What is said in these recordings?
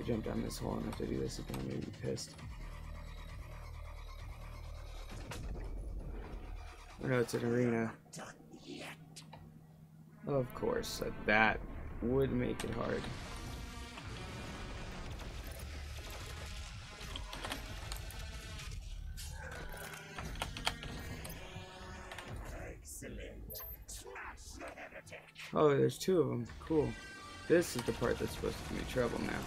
I jump down this hole and have to do this again, I'm gonna be pissed. I know it's an arena. Of course, that would make it hard. Oh, there's two of them. Cool. This is the part that's supposed to give me trouble now.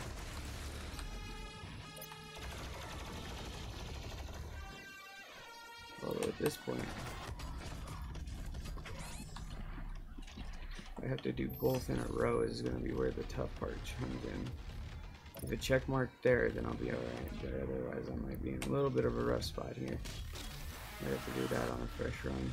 Although at this point, I have to do both in a row is going to be where the tough part comes in. If a check mark there, then I'll be alright, but otherwise I might be in a little bit of a rough spot here. I have to do that on a fresh run.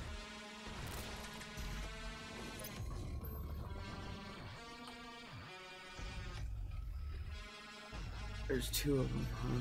There's two of them, huh?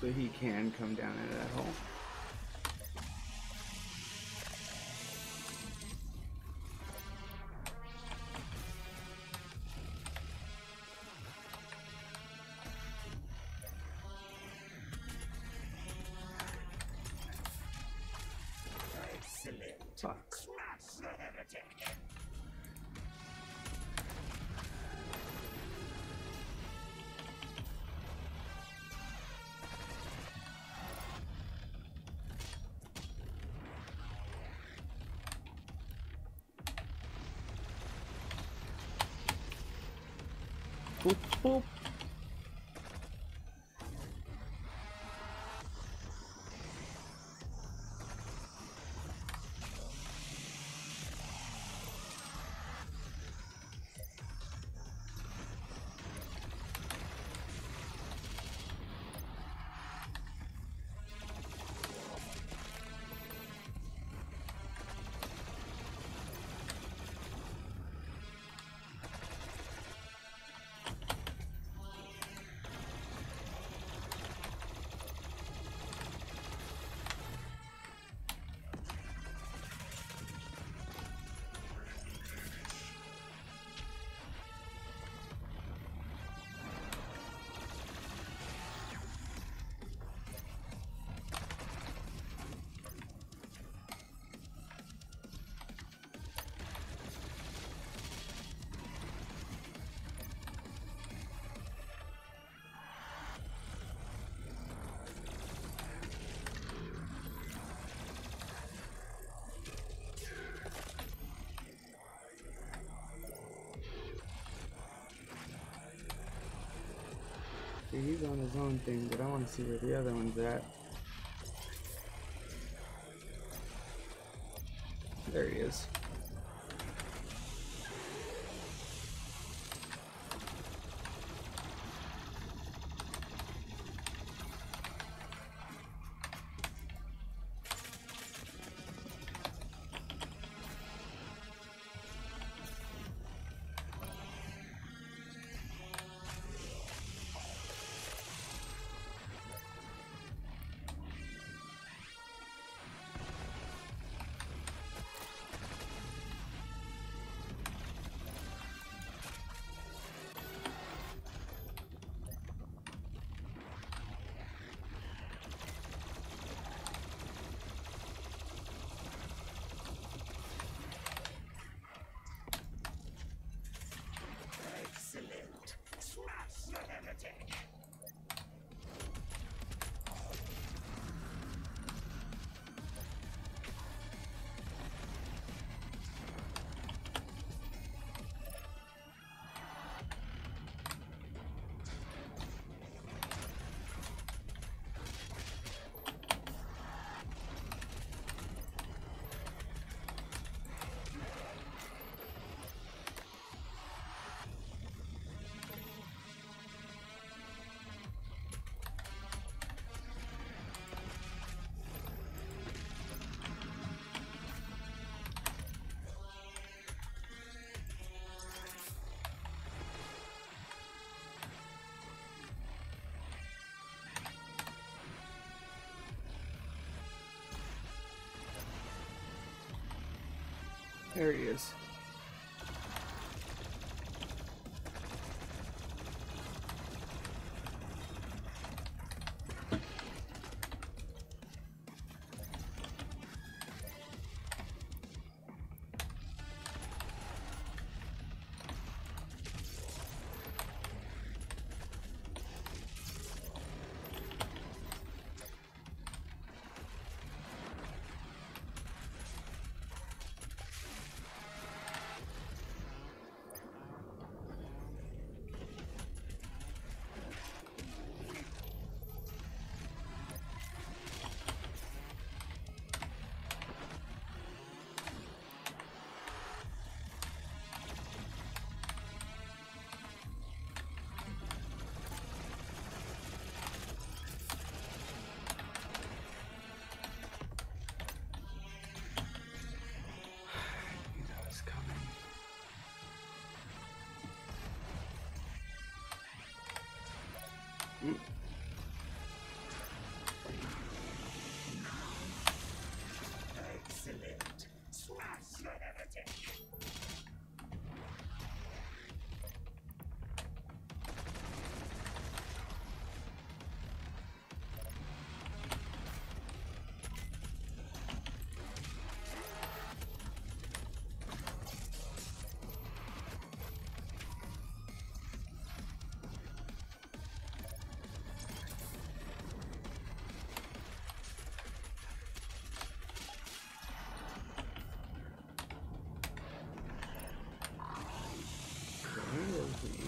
So he can come down into that hole. Boop, boop. He's on his own thing, but I want to see where the other one's at. There he is. There he is.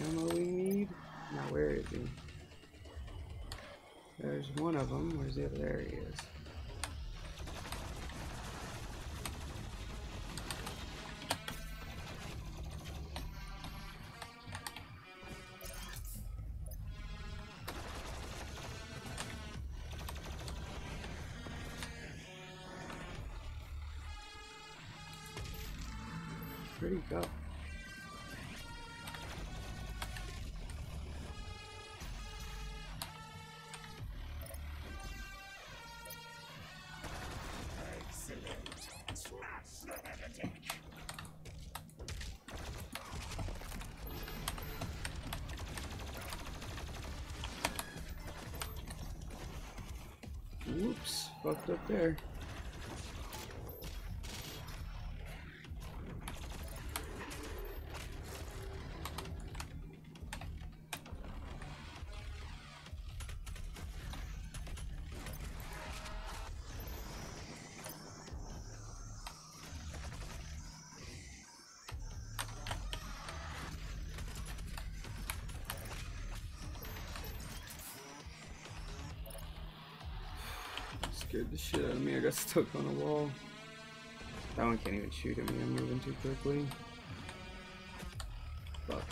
Ammo we need. Now where is he? There's one of them. Where's the other? There he is. Where'd he go? Whoops, fucked up there. Scared the shit out of me. I got stuck on a wall. That one can't even shoot at me. I'm moving too quickly. Fuck.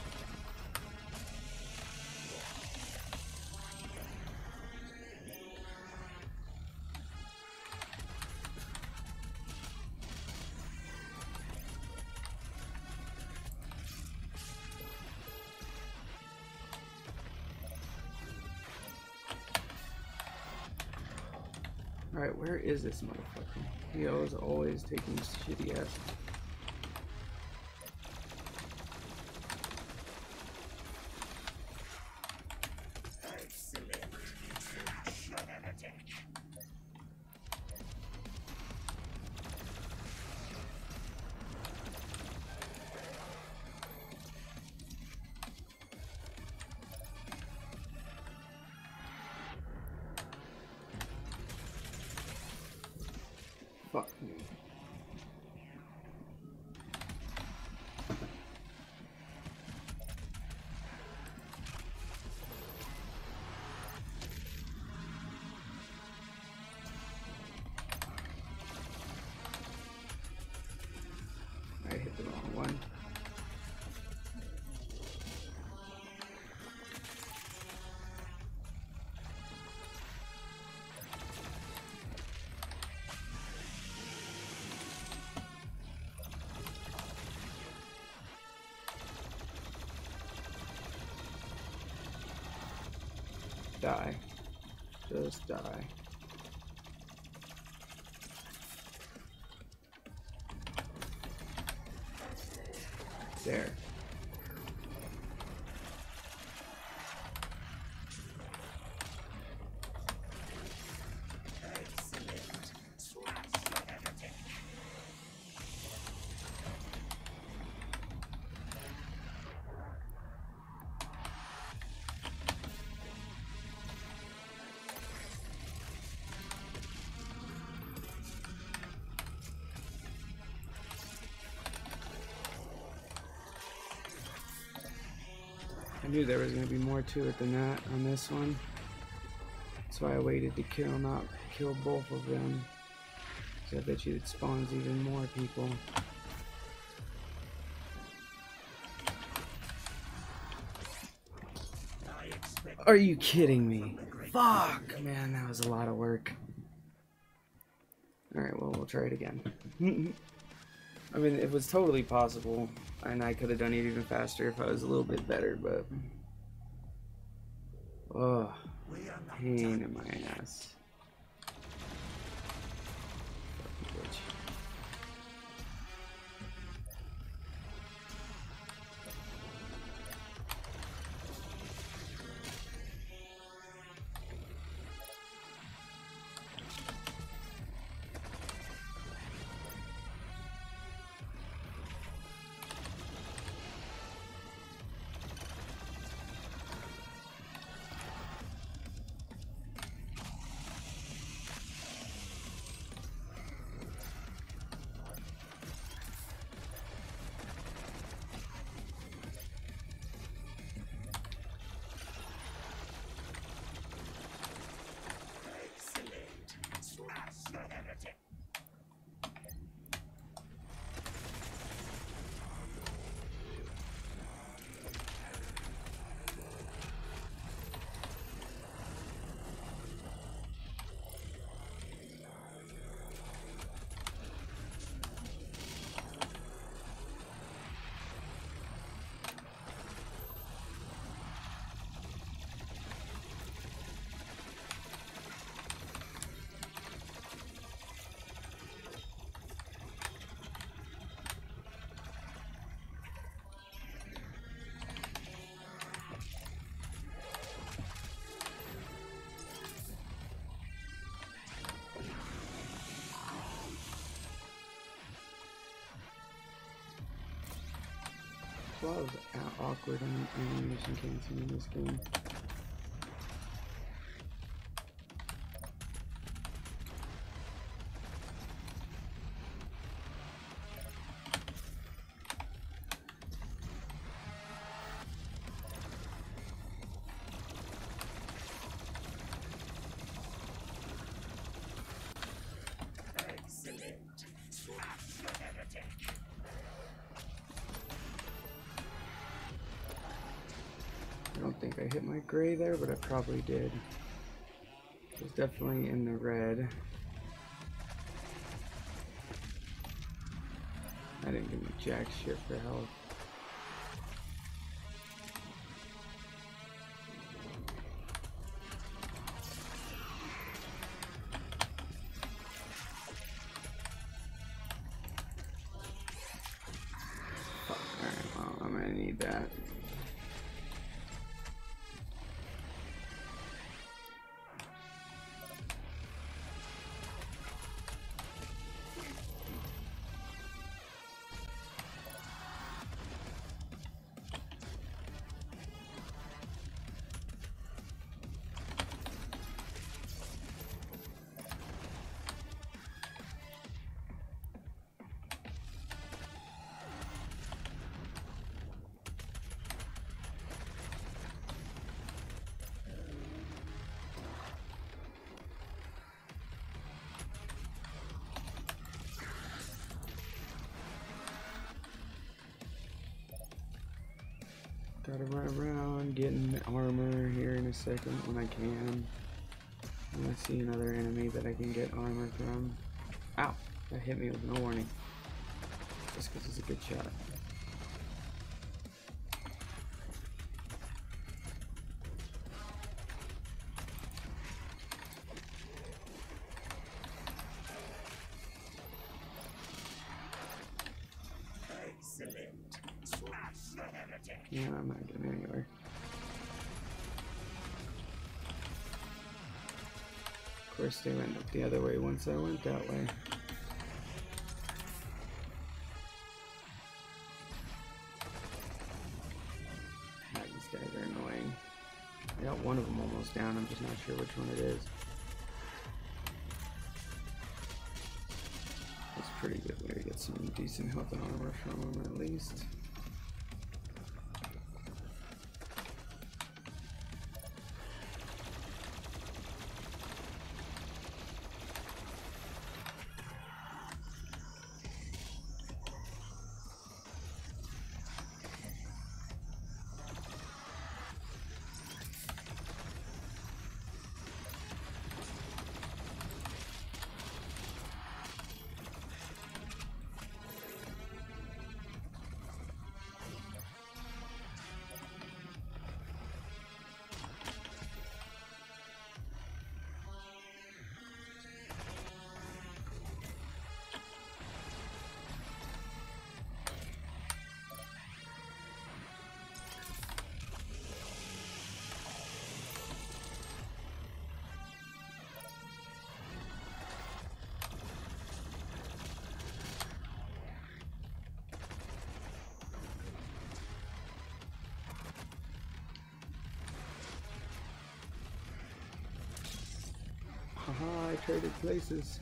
Alright, where is this motherfucker? He is always taking shitty ass. Fuck me. I hit the wrong one. Die. Just die. There. I knew there was going to be more to it than that on this one. That's why I waited to kill, not kill both of them. Because I bet you it spawns even more people. Are you kidding me? Fuck! Man, that was a lot of work. Alright, well, we'll try it again. I mean, it was totally possible, and I could have done it even faster if I was a little bit better, but... oh, pain in my ass. love how awkward animation can seem in this game. Gray there, but I probably did. It was definitely in the red. I didn't give me jack shit for health. Fuck, alright, well, I'm gonna need that. Gotta run around getting armor here in a second when I can. Unless I see another enemy that I can get armor from. Ow! That hit me with no warning. Just because it's a good shot. Yeah, I'm not getting anywhere. Of course, they went up the other way once I went that way. God, these guys are annoying. I got one of them almost down, I'm just not sure which one it is. That's pretty good way to get some decent health and armor from them at least. Haha, I traded places.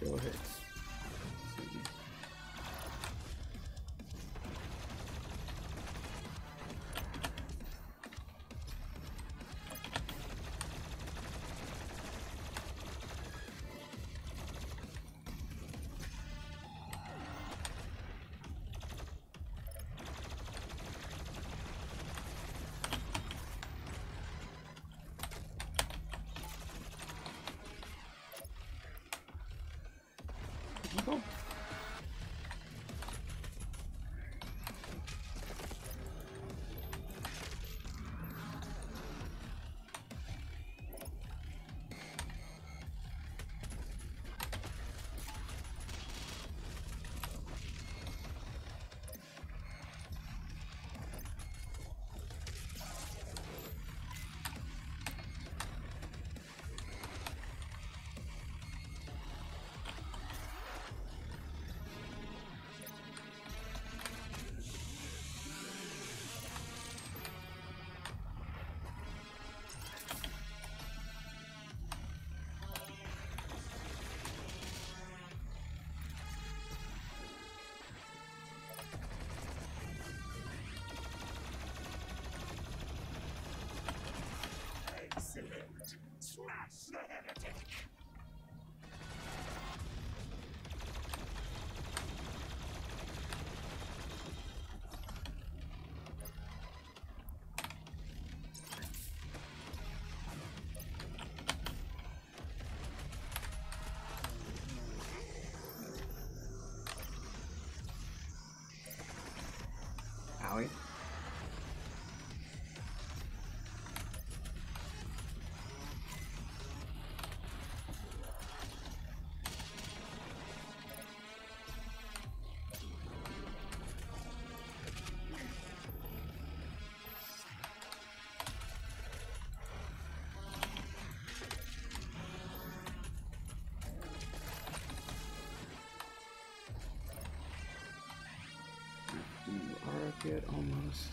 Still hits. people? Smash the heretic! Good, almost.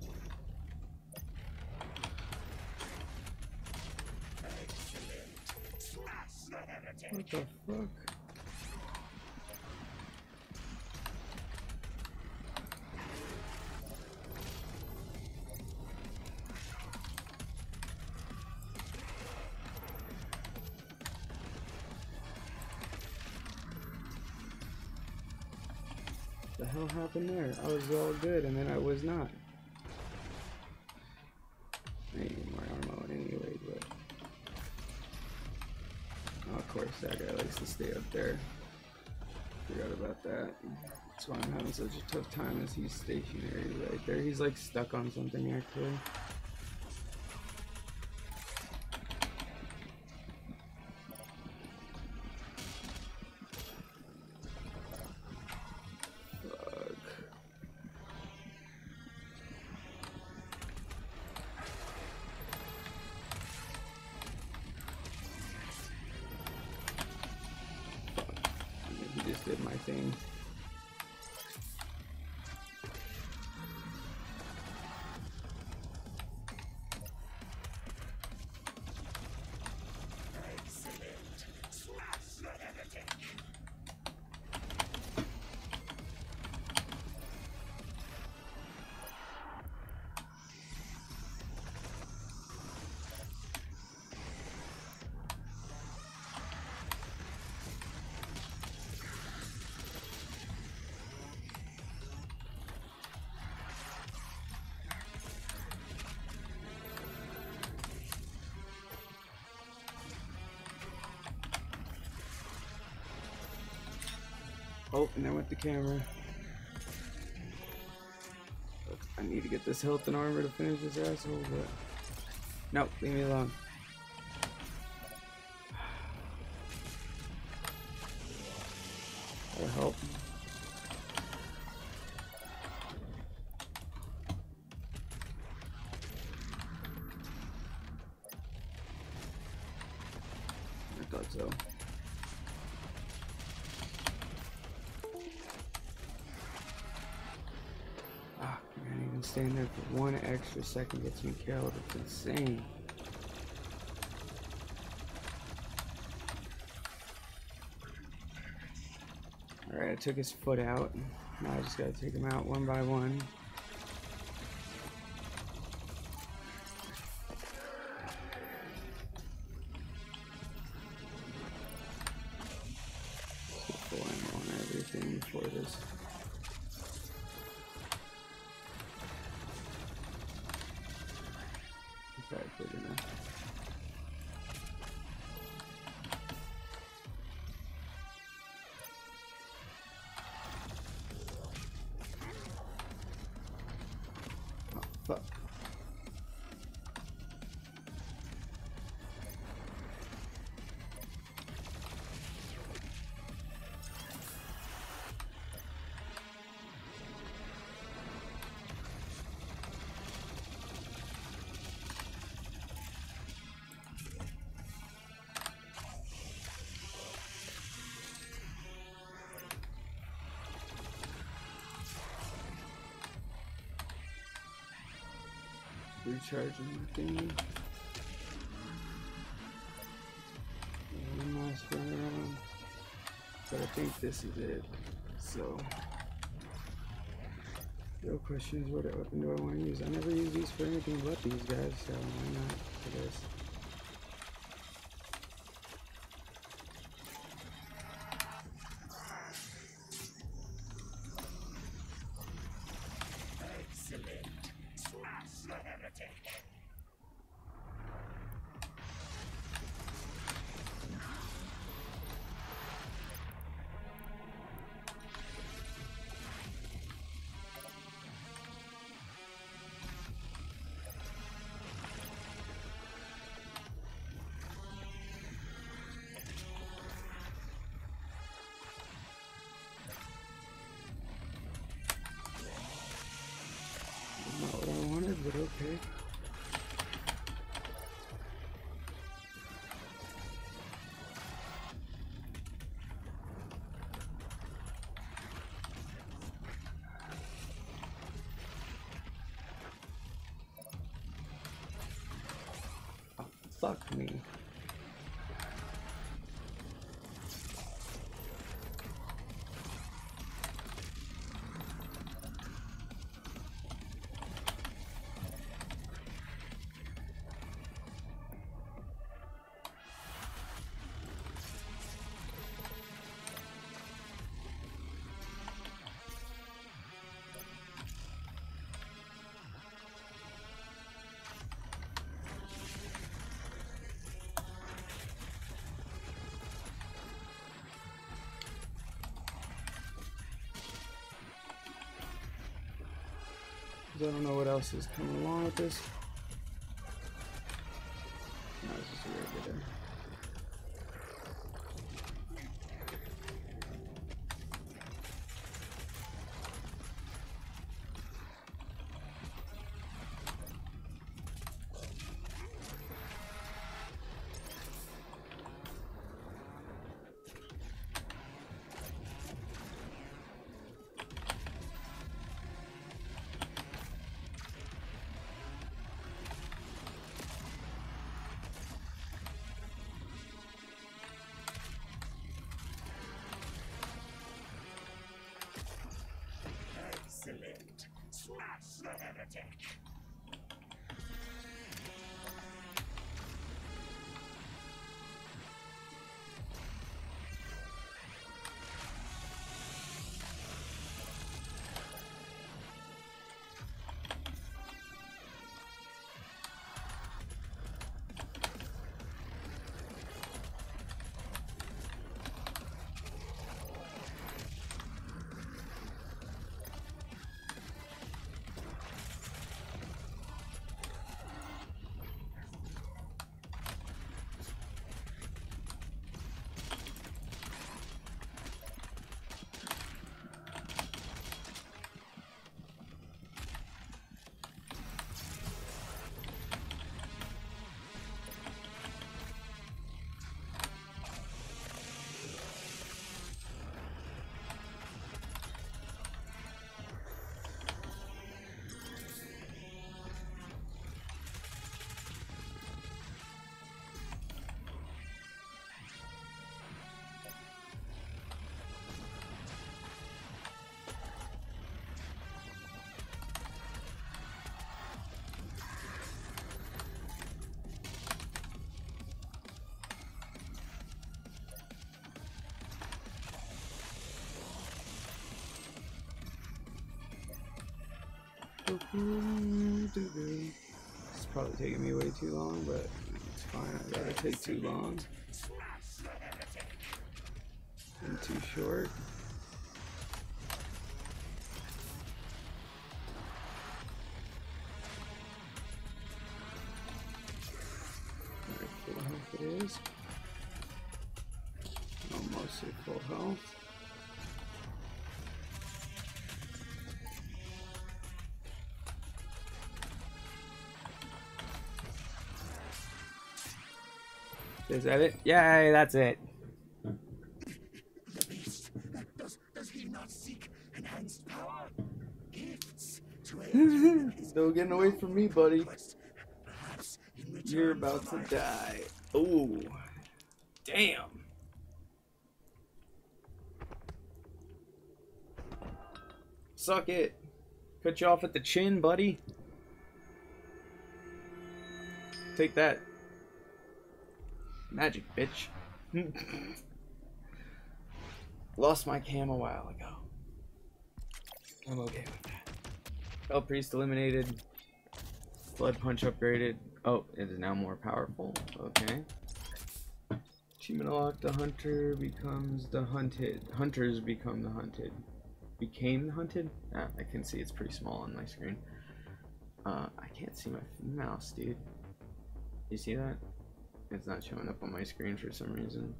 What the fuck? What the hell happened there? I was all good and then I was not. I need more ammo anyway, but oh, of course that guy likes to stay up there. Forgot about that. That's why I'm having such a tough time as he's stationary right there. He's like stuck on something actually. Oh, and there went the camera. Look, I need to get this health and armor to finish this asshole, but... Nope, leave me alone. That'll help. I thought so. Staying there for one extra second gets me killed. It's insane. Alright, I took his foot out. Now I just gotta take him out one by one. Full ammo on everything before this. good enough. Recharging the thingy. One last run around. But I think this is it. So, the real question is what weapon do I want to use? I never use these for anything but these guys, so why not for this? But okay. Oh, fuck me. I don't know what else is coming along with this. No, it's just a regular. Slash the heretic. It's probably taking me way too long, but it's fine. I'd rather take too long than too short. Alright, full health it is. Almost at full health. Is that it? Yay, that's it. Does he not seek enhanced power? Gifts to aid. Still getting away from me, buddy. You're about to die. Oh, damn. Suck it. Cut you off at the chin, buddy. Take that. Magic, bitch. Lost my cam a while ago. I'm okay with that. Hell Priest eliminated. Blood Punch upgraded. Oh, it is now more powerful. Okay. Achievement unlocked. The hunter becomes the hunted. Hunters become the hunted. Became the hunted? Ah, I can see it's pretty small on my screen. I can't see my mouse, dude. You see that? It's not showing up on my screen for some reason.